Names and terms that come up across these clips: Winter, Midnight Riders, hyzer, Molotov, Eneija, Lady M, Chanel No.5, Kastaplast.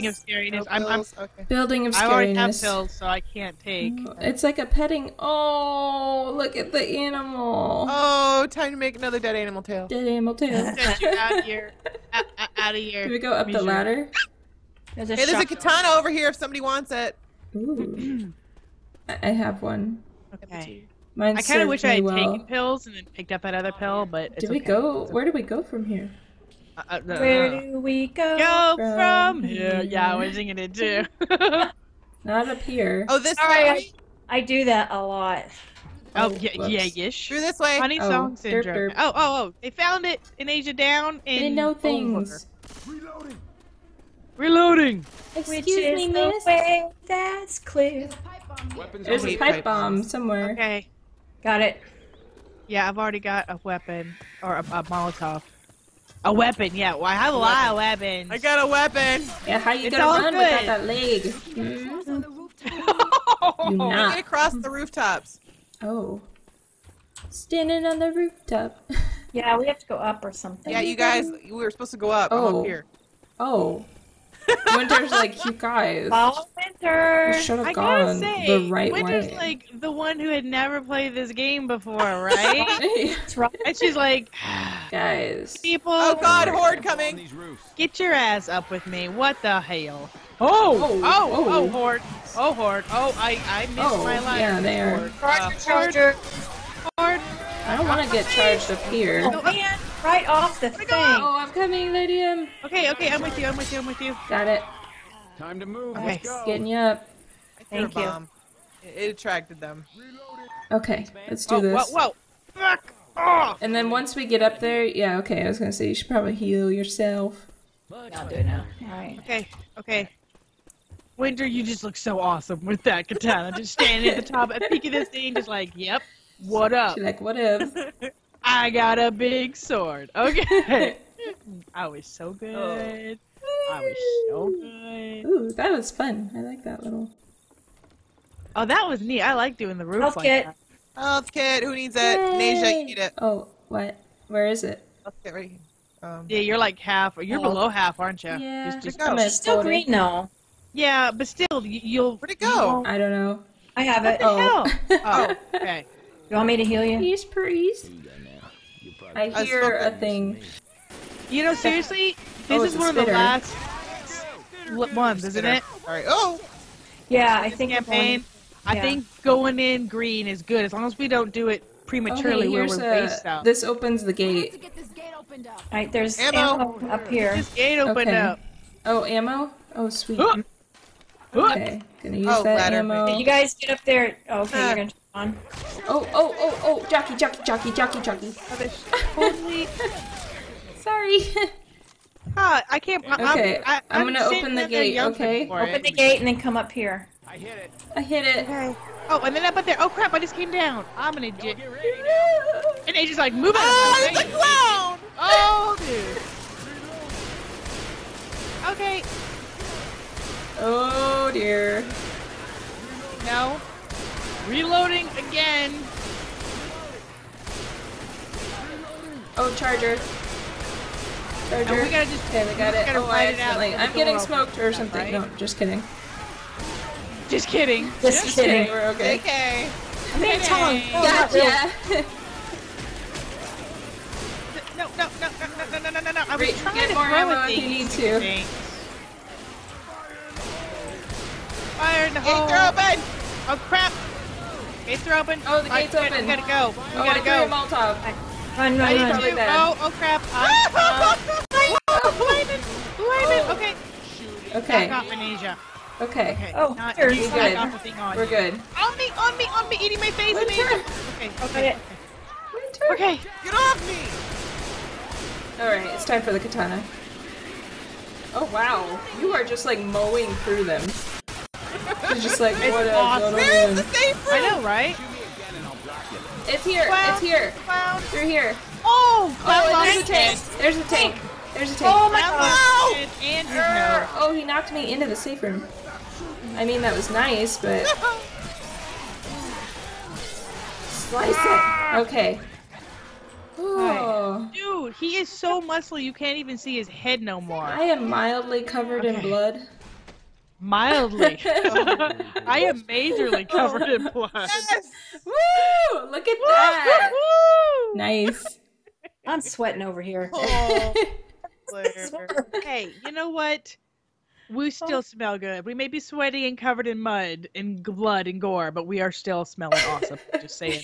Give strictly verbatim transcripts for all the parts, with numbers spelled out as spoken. building of scariness. No I'm, I'm okay. Building of scariness. I already have pills, so I can't take. It's like a petting. Oh, look at the animal. Oh, time to make another dead animal tail. Dead animal tail. Get you out here. Out, out of here. Can we go up Be the sure. ladder? There's a hey, there's a katana door. over here if somebody wants it. Ooh. I have one. Okay. Mine I kind of wish I had well. taken pills and then picked up another pill, but it's did we okay. go? Where do we go from here? Uh, uh, Where do we go, go from, from here? here? Yeah, we're singing it too. Not up here. Oh, this Sorry, way. I, I do that a lot. Oh, oh yeah, yeah, yish. Through this way. Honey oh, song syndrome. Derp, derp. Oh, oh, oh! They found it in Eneija down. In they know things. Over. Reloading. Reloading. Excuse Which is me, the miss? Way that's clear. There's a pipe bomb somewhere. Okay. Got it. Yeah, I've already got a weapon. Or a, a Molotov. A weapon, yeah. Well, I have a, a lot of weapons. I got a weapon! Yeah, how you it's gonna run good. without that leg? Mm-hmm. You not. Get across the rooftops. Oh. Standing on the rooftop. Yeah, we have to go up or something. Yeah, you guys, we were supposed to go up. Oh. I'm up here. Oh. Winter's like, you guys. Follow Winter. You should have gone say, the right Winter's way. Winter's like the one who had never played this game before, right? And she's like, guys. People. Oh God, horde coming. Get your ass up with me. What the hell? Oh, oh, oh, oh, oh horde. Oh, horde. Oh, I, I missed oh, my life. Yeah, there. Charger, charger. Horde. I don't want to get charged up here. Oh, man. Right off the thing. Oh, I'm coming, Lady M. Okay, okay, I'm with you, I'm with you, I'm with you. Got it. Time to move. Okay. Let's go. Getting you up. Thank you. It, it attracted them. Okay, let's do whoa, this. Whoa, whoa, back off! And then once we get up there, yeah, okay, I was gonna say you should probably heal yourself. I'll do it now. All right. Okay, okay. Winter, you just look so awesome with that katana. Just standing at the top, at the peak of this thing, just like, yep, what up? She's like, what up? I got a big sword. Okay. I was so good. Oh. I was so good. Ooh, that was fun. I like that little. Oh, that was neat. I like doing the roof Health like kit. that. Health kit. Who needs it? Eneija, eat it. Oh, what? Where is it? Health kit right here. Um, yeah, you're like half. Or you're oh. below half, aren't you? Yeah. Just, just, it's still green now. Yeah, but still, you'll. Where'd it go? I don't know. I have what it. The oh. Hell? Oh, okay. You want me to heal you? Please, please. I hear a thing. You know, seriously, this oh, is one of the last ones, isn't it? All right. Oh. Yeah, I think campaign. Going, yeah. I think going in green is good as long as we don't do it prematurely okay, where we're a, based out. This opens the gate. To get this gate opened up. All right, there's ammo, ammo up here. This gate opened okay. up. Oh, ammo? Oh, sweet. Oh. Okay, gonna use oh, that ladder. ammo. Did you guys get up there? Oh, okay, uh, you're gonna. On. Oh, oh, oh, oh, jockey, jockey, jockey, jockey, jockey. Holy. Sorry. Ah, I can't. I'm, okay, I, I'm, I'm gonna open the gate, okay? Open the gate and then come up here. I hit it. I hit it. Okay. Oh, and then up, up there. Oh, crap, I just came down. I'm gonna do it. And they just like move out oh, of the way. It's a clown! Oh, dude. Okay. Oh, dear. No. Reloading again. Oh, charger. Charger. No, we gotta just. Okay, we got it. Oh, I accidentally. I'm getting smoked or something. No, just kidding. Just kidding. Just, just kidding. kidding. We're okay. Okay. I'm in tongue. Gotcha. No, no, no, no, no, no, no, no, no. I'm trying to throw if you need to. Fire in the hole. Gates open. Oh crap. Gates are open. Oh, the gate's I, open. We gotta go. We oh, gotta go. Molotov. Run, run, run. Oh, oh crap. Oh, okay. Okay. Back off, Eneija. Okay. Okay. Oh, not, we're good. On we're you. good. On me, on me, on me, eating my face, Eneija. Okay, okay. Winter. Okay. Get off me. All right, it's time for the katana. Oh wow, you are just like mowing through them. It's just like, what a awesome. Where is the safe room? I know, right? It's here. Cloud, it's here. Cloud. Through here. Oh, oh there's a tank. There's a tank. There's a tank. Oh my God. No. Oh, he knocked me into the safe room. I mean, that was nice, but slice it. Okay. Oh. Dude, he is so muscly you can't even see his head no more. I am mildly covered okay. in blood. Mildly. Oh, I am majorly covered in blood. Yes! Woo! Look at that! Woo! Nice. I'm sweating over here. Oh, hey, you know what? We still oh. smell good. We may be sweaty and covered in mud and blood and gore, but we are still smelling awesome. Just saying.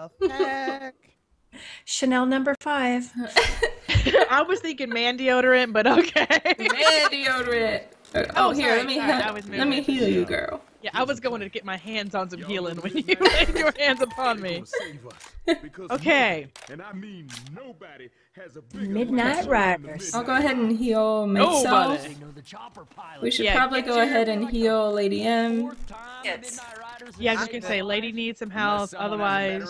Okay. Chanel number five. I was thinking man deodorant, but okay. Man deodorant. Oh, oh here, sorry, let me sorry, he let me heal you, girl. Yeah, I was going to get my hands on some healing when you laid your hands upon me. Okay. And I mean nobody has a Midnight Riders. I'll go ahead and heal myself. We should yeah, probably go ahead and heal Lady M. Yes. Yeah, I was going to say, Lady needs some help, otherwise...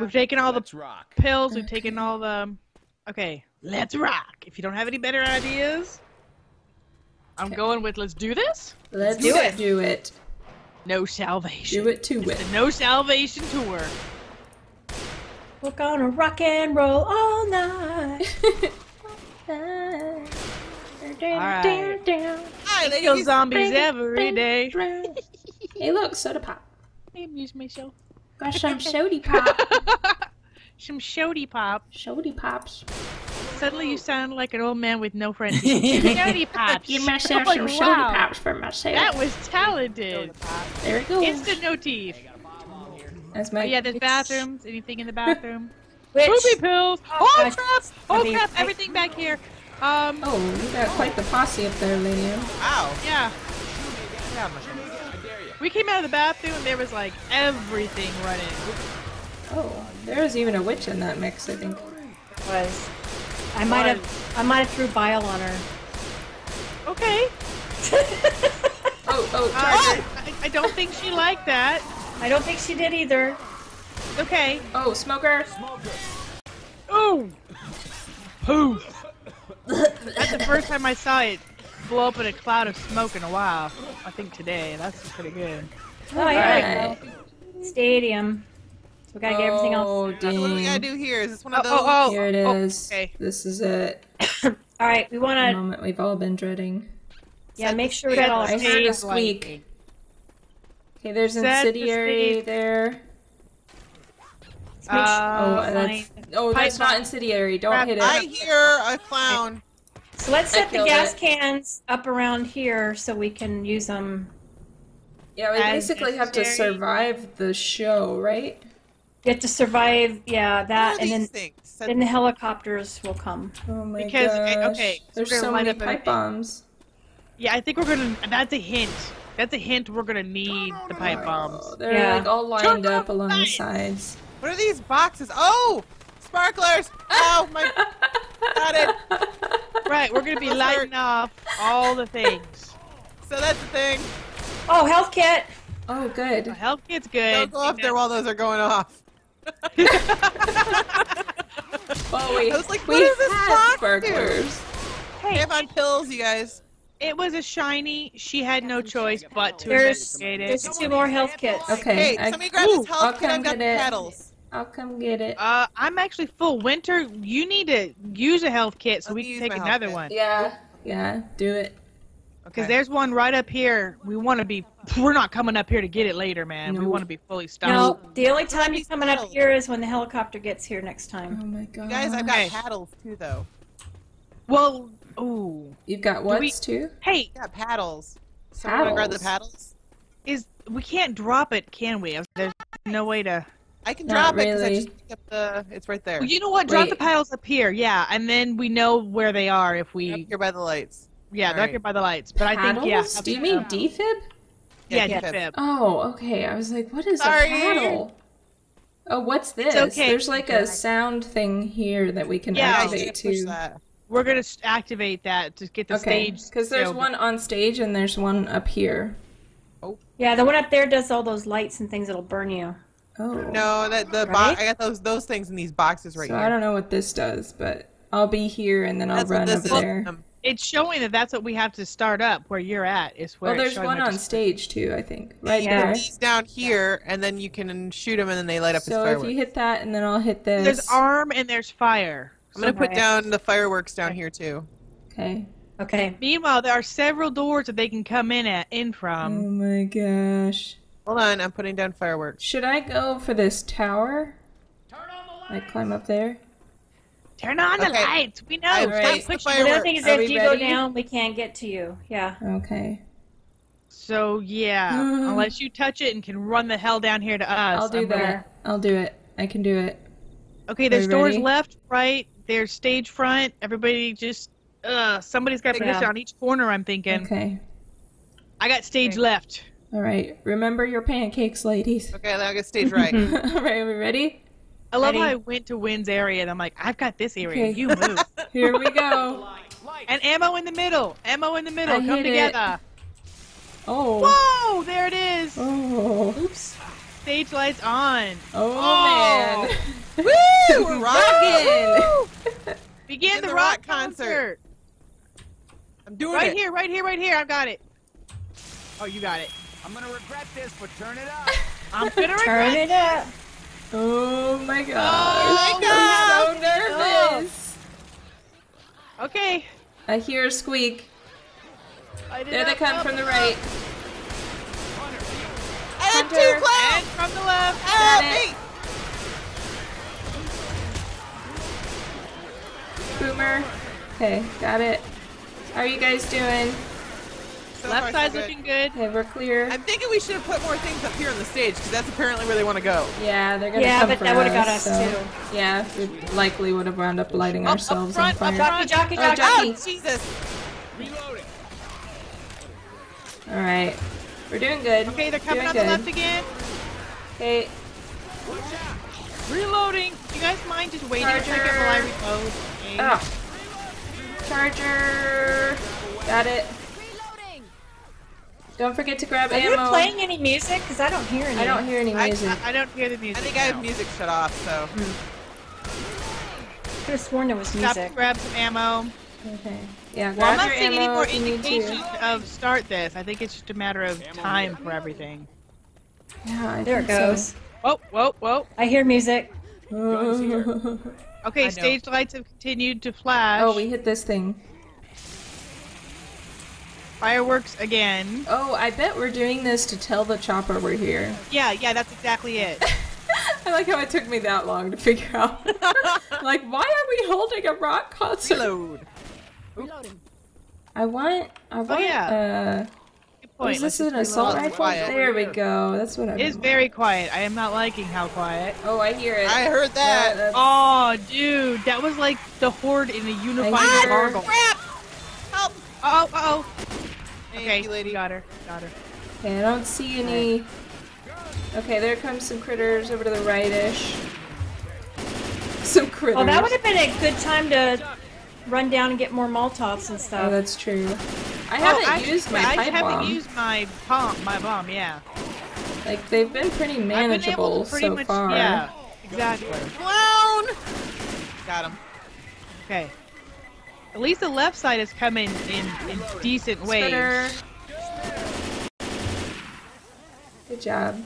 We've taken all the pills, we've taken all the... Okay, let's rock. If you don't have any better ideas, I'm going with let's do this. Let's do it. Do it. No salvation. Do it to it. The No Salvation Tour. We're gonna rock and roll all night. All right. I kill zombies every day. Hey, look, soda pop. I amuse myself. Got some sody pop. Some sody pop. Sody pops. Suddenly you sound like an old man with no friends. Shoddy pops. You must have oh, some shoddy wow. pops for myself. That was talented. There it goes. Instant no teeth. That's my. Oh, yeah, there's bathrooms. Anything in the bathroom? Which? Poopy pills. Oh, oh crap! Oh crap! Everything back here. Um. Oh, you got quite the posse up there, lady. Wow. Yeah. We came out of the bathroom and there was like everything running. Oh, there was even a witch in that mix, I think. It was. I might have, I might have threw bile on her. Okay. oh, oh, uh, I, I don't think she liked that. I don't think she did either. Okay. Oh, smoker. Smoker. Oh. Who? That's the first time I saw it blow up in a cloud of smoke in a while. I think today. That's pretty good. Oh, All yeah. Right. Stadium. We gotta get everything else. Oh, dang. What do we gotta do here? Is this one of those? Oh, oh, oh. Here it is. Oh, okay. This is it. All right, we wanna. The moment we've all been dreading. Yeah, Set make sure we got all. I heard a squeak. Okay, there's an incendiary the there. Uh, oh, that's oh, that's not incendiary. Don't Crap. hit it. I hear a clown. So let's set the gas it. cans up around here so we can use them. Yeah, we basically have to survive the show, right? You have to survive, yeah, that, and then, things? then the helicopters will come. Oh my because, gosh. Okay, there's so, so many pipe bombs. Yeah, I think we're gonna, that's a hint. That's a hint we're gonna need the pipe oh, bombs. They're yeah. like all lined Turn up along the sides. What are these boxes? Oh! Sparklers! Oh my, got it. Right, we're gonna be lighting off all the things. So that's the thing. Oh, health kit! Oh, good. Oh, health kit's good. Don't go up there while those are going off. well, we, I was like, what is this box sparklers. Hey, I have on pills, you guys. It was a shiny. She had no choice but to there's, investigate it. There's two more health kits. Okay. Hey, I, somebody grab ooh, this health I'll kit. I've got the petals. I'll come get it. Uh, I'm actually full. Winter, you need to use a health kit so I'll we can take another one. Yeah. Yeah. Do it. Because okay. there's one right up here. We want to be. We're not coming up here to get it later, man. No. We want to be fully stocked. No, the only time you're coming up here is when the helicopter gets here next time. Oh my god. You guys, I've got okay. paddles too, though. Well, ooh. You've got what we... too? Hey, I've got paddles. So paddles. Wanna grab the paddles? Is we can't drop it, can we? There's no way to. I can not drop really. it because I just picked up the. It's right there. Well, you know what? Drop Wait. the paddles up here, yeah, and then we know where they are if we. Up here by the lights. Yeah, All they're right. up here by the lights. But paddles? I think yeah. Do you mean defib? Yeah, yeah, defib. Oh, okay. I was like, what is Sorry. a paddle? Oh, what's this? Okay. There's like a sound thing here that we can yeah, activate too. That. We're gonna activate that to get the okay. stage. Because there's over. one on stage and there's one up here. Oh. Yeah, the one up there does all those lights and things that'll burn you. Oh. No, that the right? I got those those things in these boxes right so here. I don't know what this does, but I'll be here and then I'll That's run over is. there. Um, It's showing that that's what we have to start up where you're at. Is where. Well, there's one on stage too, I think. Right yeah. there. He's down here, and then you can shoot him, and then they light up. So his fireworks. If you hit that, and then I'll hit this. There's arm and there's fire. I'm so gonna right. put down the fireworks down okay. here too. Okay. Okay. Meanwhile, there are several doors that they can come in at in from. Oh my gosh. Hold on, I'm putting down fireworks. Should I go for this tower? Turn on the lights. Like climb up there? Turn on okay. the lights. We know. All right. Stop pushing. The other thing is that if you ready? go down, we can't get to you. Yeah. Okay. So yeah, mm. unless you touch it and can run the hell down here to us. I'll do I'm that. Gonna... I'll do it. I can do it. Okay, there's doors ready? left, right. There's stage front. Everybody just. Uh, somebody's got to yeah. on each corner. I'm thinking. Okay. I got stage okay. left. All right. Remember your pancakes, ladies. Okay, now I got stage right. All right, are we ready? I love ready. how I went to Wynn's area, and I'm like, I've got this area. Okay. You move. Here we go. And ammo in the middle. Ammo in the middle. I Come together. It. Oh. Whoa! There it is. Oh. Oops. Stage lights on. Oh, oh. man. Woo! We're rocking. Begin the, the rock, rock concert. concert. I'm doing right it. Right here, right here, right here. I've got it. Oh, you got it. I'm gonna regret this, but turn it up. I'm gonna regret it. Turn it up. Oh my gosh. Oh my gosh. I'm so nervous. Oh. Okay. I hear a squeak. There they come from the right. And Hunter. two clouds. And from the left. Got and me. Boomer. Okay, got it. How are you guys doing? So Left side's so good. looking good. Okay, we're clear. I'm thinking we should have put more things up here on the stage because that's apparently where they want to go. Yeah, they're gonna. Yeah, come but for that would have got us so. too. Yeah, we likely would have wound up lighting up, ourselves up front, on fire. Up front, jockey, jockey, jockey. Oh, Jesus! Reloading. All right, we're doing good. Okay, they're coming on the left again. Okay. Reloading. Do you guys mind just waiting Charger. a second while I reload? Oh. Charger. Got it. Don't forget to grab Are ammo. Are you playing any music? Because I don't hear any. I don't hear any music. I, I, I don't hear the music. I think no. I have music shut off, so. Mm. I could have sworn there was Stop music. Stop grab some ammo. Okay. Yeah, grab well, I'm not seeing any more indications of start this. I think it's just a matter of ammo time here. for everything. Yeah, I There it goes. So. Whoa, whoa, whoa. I hear music. Guns here. Okay, stage lights have continued to flash. Oh, we hit this thing. Fireworks again. Oh, I bet we're doing this to tell the chopper we're here. Yeah, yeah, that's exactly it. I like how it took me that long to figure out. Like, why are we holding a rock concert? Reload. Reloading. I want. I want. Oh, yeah. Uh, Good point. Is this an assault rifle? Quiet. There we go. That's what I. It is very quiet. I am not liking how quiet. Oh, I hear it. I heard that. Yeah, oh, dude, that was like the horde in the unified gargle. Crap! Help! Oh, oh. Okay, lady. Got her. Got her. Okay, I don't see any. Okay, there comes some critters over to the right-ish. Some critters. Oh, that would have been a good time to run down and get more Molotovs and stuff. Oh, that's true. I haven't oh, I, used my pipe bomb. I haven't used my bomb, my bomb, yeah. Like, they've been pretty manageable been pretty so much, far. Yeah, exactly. Clown! Got him. Okay. At least the left side is coming in, in decent waves. Good job.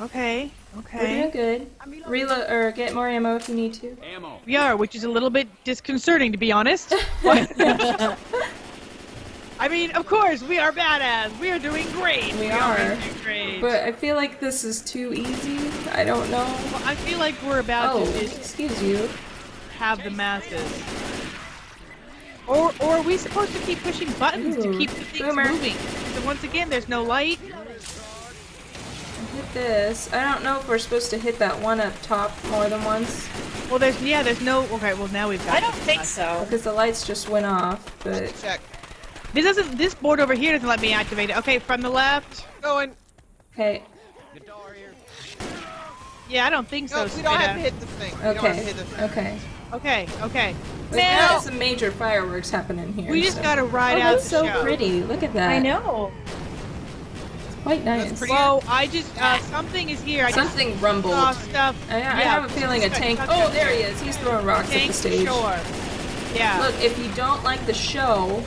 Okay, okay. We're doing good. Reload or get more ammo if you need to. Ammo. We are, which is a little bit disconcerting to be honest. I mean, of course, we are badass. We are doing great. We, we are. are doing great. But I feel like this is too easy. I don't know. Well, I feel like we're about oh, to just excuse you. have the masses. Or, or are we supposed to keep pushing buttons Ooh, to keep the things boomer. moving? So once again, there's no light. Hit this. I don't know if we're supposed to hit that one up top more than once. Well, there's yeah, there's no. Okay, well now we've got. I don't think off. so because the lights just went off. But check. This doesn't. This board over here doesn't let me activate it. Okay, from the left. Going. Okay. Yeah, I don't think no, so. We don't, have to hit this thing. Okay. we don't have to hit this thing. Okay. Okay. Okay, okay. We've now, got some major fireworks happening here. We just so. gotta ride oh, out the so show. so pretty. Look at that. I know. It's quite nice. Whoa, I just, uh, something is here. I something just rumbled. Saw stuff. I, I yeah, have a feeling a tank. Oh, there he is. He's throwing rocks tank at the stage. Sure. Yeah. Look, if you don't like the show,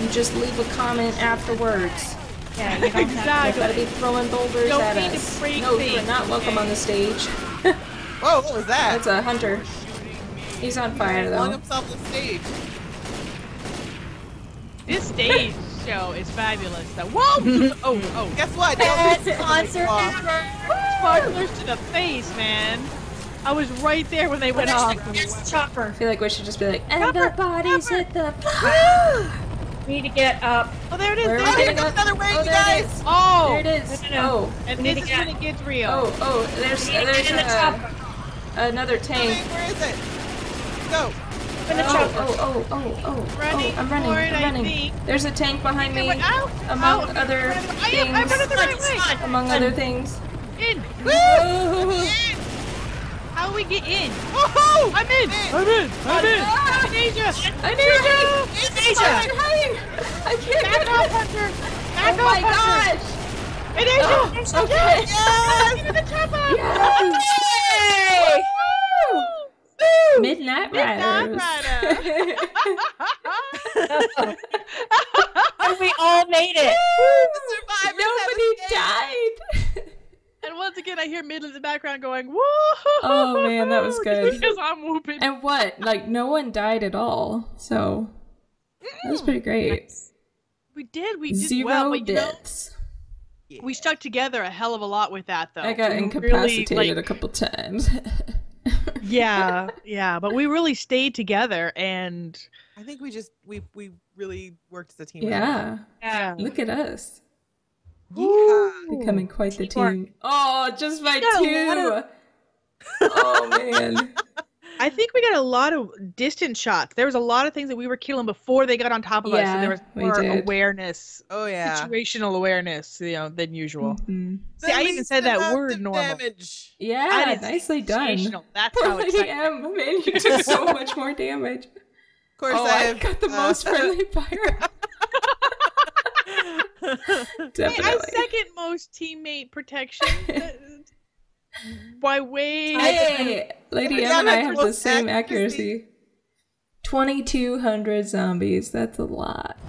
you just leave a comment afterwards. Yeah, you don't exactly. You've got to be throwing boulders don't at us. No, you are not welcome okay. on the stage. Whoa, what was that? That's a hunter. He's on fire, though. He flung himself off the stage. This stage show is fabulous, though. Whoa! Oh, oh. Guess what? Best concert ever! Sparklers to the face, man. I was right there when they went oh, off. There's Chopper. I feel like we should just be like, everybody's at the... We need to get up. Oh, there it is. There oh, here comes another wave, oh, you guys. Oh. There it is. No, no, no. Oh. And this is when it gets real. Oh, oh. There's, there's uh, another tank. Okay, where is it? Go. In the oh, oh, oh, oh, oh. Running oh, I'm running. Forward, I'm running. There's a tank behind me. Out. Among out. Other I things. Am, I'm running the right way. Among other things. In. Woo. Oh. In. How do we get in? Oh, I'm in! I'm in! I'm in! I'm in! I'm in! I'm in! I'm in! I can't back get off, Hunter! Back oh off, my Hunter. Gosh! Eneija! Oh, yes! Okay. Yes! Get in the top up! Yes! Woo! Midnight Riders! Midnight Riders! And we all made it! Woo! Nobody died! And once again, I hear Mid in the background going, whoa! Oh man, that was good. Because I'm whooping. And what? Like, no one died at all. So, that was pretty great. We did. We did Zero well. Zero deaths. You know, yeah. We stuck together a hell of a lot with that, though. I got we incapacitated really, like, a couple times. Yeah, yeah. But we really stayed together, and... I think we just, we, we really worked as a team. Yeah. yeah. Look at us. Yeah. Becoming quite the team. Oh, just by no, two. Of... Oh man. I think we got a lot of distant shots. There was a lot of things that we were killing before they got on top of yeah, us. So there was more awareness. Oh yeah. Situational awareness, you know, than usual. Mm-hmm. See, I even said that word normal. Damage. Yeah, nicely done. That's how it's done. You did so much more damage. Of course, oh, I got the uh, most friendly fire. Definitely. I second most teammate protection. Why wait? Hey, Lady M and I have the same accuracy. accuracy. twenty-two hundred zombies. That's a lot.